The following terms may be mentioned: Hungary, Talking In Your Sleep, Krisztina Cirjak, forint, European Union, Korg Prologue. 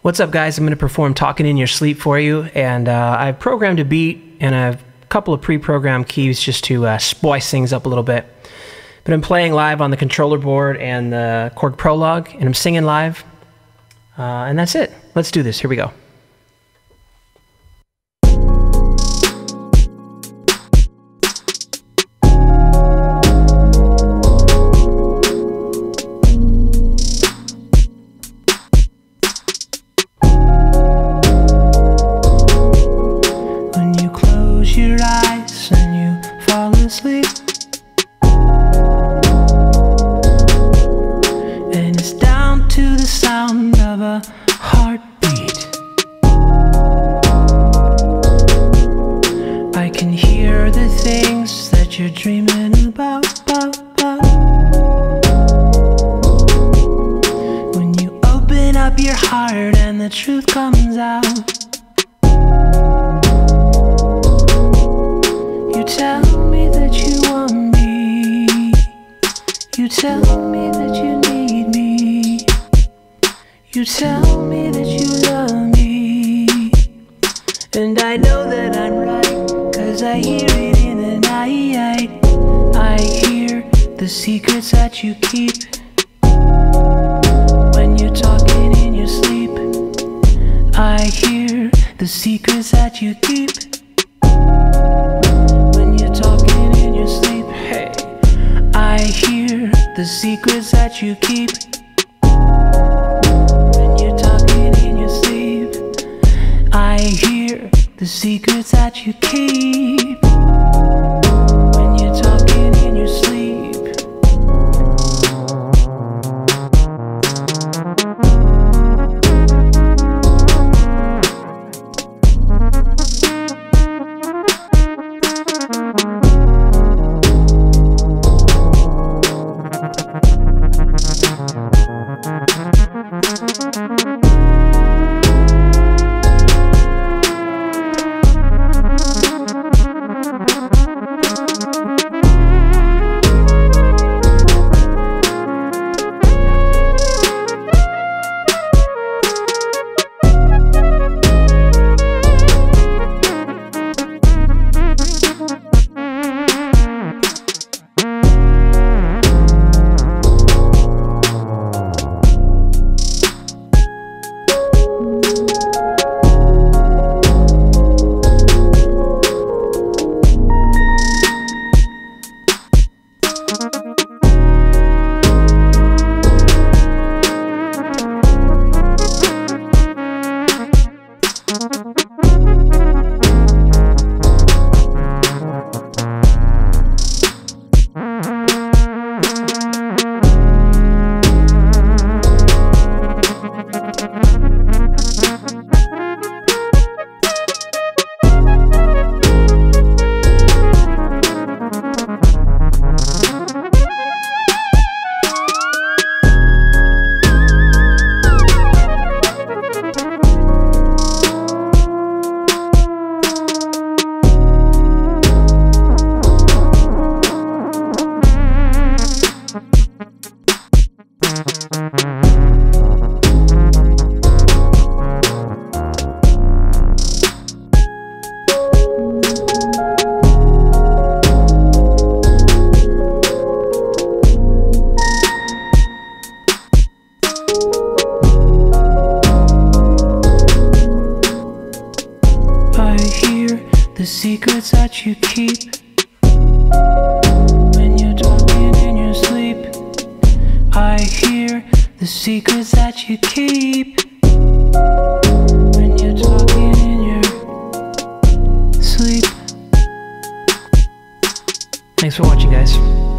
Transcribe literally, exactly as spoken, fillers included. What's up, guys? I'm going to perform Talking In Your Sleep for you, and uh, I've programmed a beat and a couple of pre-programmed keys just to uh, spice things up a little bit. But I'm playing live on the controller board and the Korg Prologue, and I'm singing live, uh, and that's it. Let's do this. Here we go. You're dreaming about, about, about. When you open up your heart and the truth comes out, you tell me that you want me, you tell me that you need me, you tell me that you love me, and I know that I'm right, cause I hear it. I hear the secrets that you keep when you're talking in your sleep. I hear the secrets that you keep when you're talking in your sleep. Hey, I hear the secrets that you keep when you're talking in your sleep. I hear the secrets that you keep. The secrets that you keep when you're talking in your sleep. I hear the secrets that you keep when you're talking in your sleep. Thanks for watching, guys.